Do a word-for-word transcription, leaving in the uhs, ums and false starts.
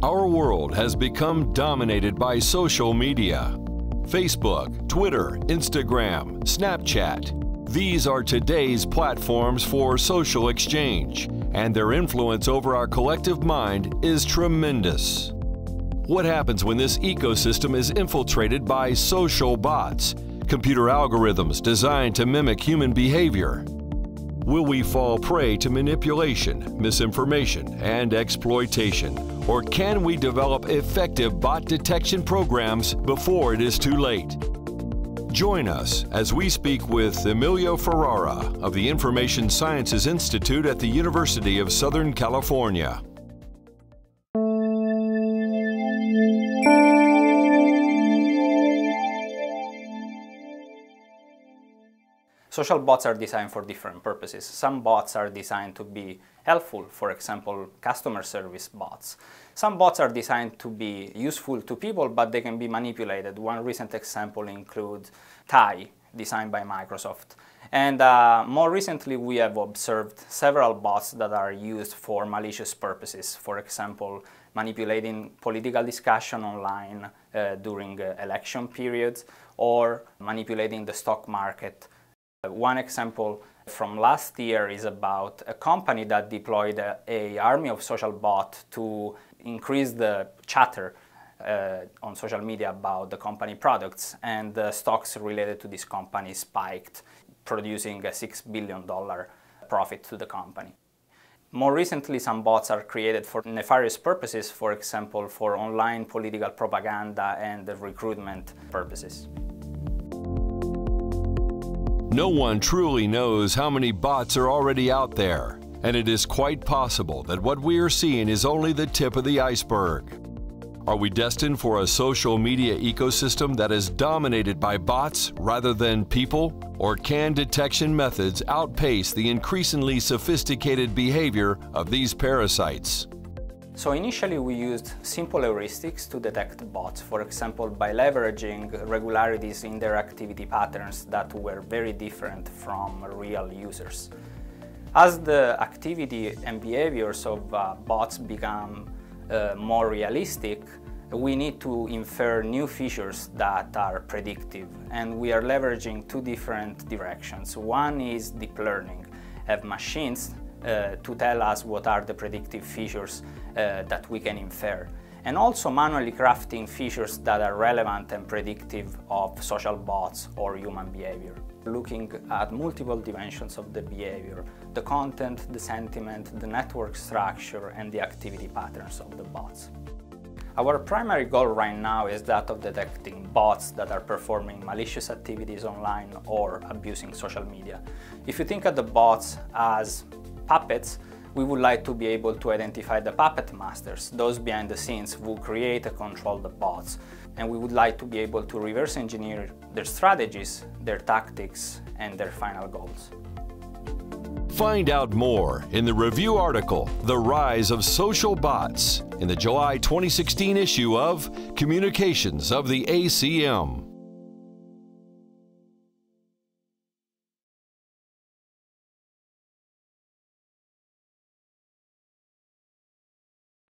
Our world has become dominated by social media. Facebook, Twitter, Instagram, Snapchat. These are today's platforms for social exchange, and their influence over our collective mind is tremendous. What happens when this ecosystem is infiltrated by social bots, computer algorithms designed to mimic human behavior? Will we fall prey to manipulation, misinformation, and exploitation? Or can we develop effective bot detection programs before it is too late? Join us as we speak with Emilio Ferrara of the Information Sciences Institute at the University of Southern California. Social bots are designed for different purposes. Some bots are designed to be helpful, for example, customer service bots. Some bots are designed to be useful to people, but they can be manipulated. One recent example includes Tay, designed by Microsoft. And uh, more recently, we have observed several bots that are used for malicious purposes, for example, manipulating political discussion online uh, during uh, election periods, or manipulating the stock market. One example from last year is about a company that deployed a, a army of social bots to increase the chatter uh, on social media about the company products, and the stocks related to this company spiked, producing a six billion dollar profit to the company. More recently, some bots are created for nefarious purposes, for example, for online political propaganda and recruitment purposes. No one truly knows how many bots are already out there, and it is quite possible that what we are seeing is only the tip of the iceberg. Are we destined for a social media ecosystem that is dominated by bots rather than people? Or can detection methods outpace the increasingly sophisticated behavior of these parasites? So initially we used simple heuristics to detect bots, for example by leveraging regularities in their activity patterns that were very different from real users. As the activity and behaviors of uh, bots become uh, more realistic, we need to infer new features that are predictive, and we are leveraging two different directions. One is deep learning, have machines Uh, to tell us what are the predictive features uh, that we can infer, and also manually crafting features that are relevant and predictive of social bots or human behavior. Looking at multiple dimensions of the behavior, the content, the sentiment, the network structure, and the activity patterns of the bots. Our primary goal right now is that of detecting bots that are performing malicious activities online or abusing social media. If you think of the bots as puppets, we would like to be able to identify the puppet masters, those behind the scenes who create and control the bots. And we would like to be able to reverse engineer their strategies, their tactics, and their final goals. Find out more in the review article, The Rise of Social Bots, in the July twenty sixteen issue of Communications of the A C M.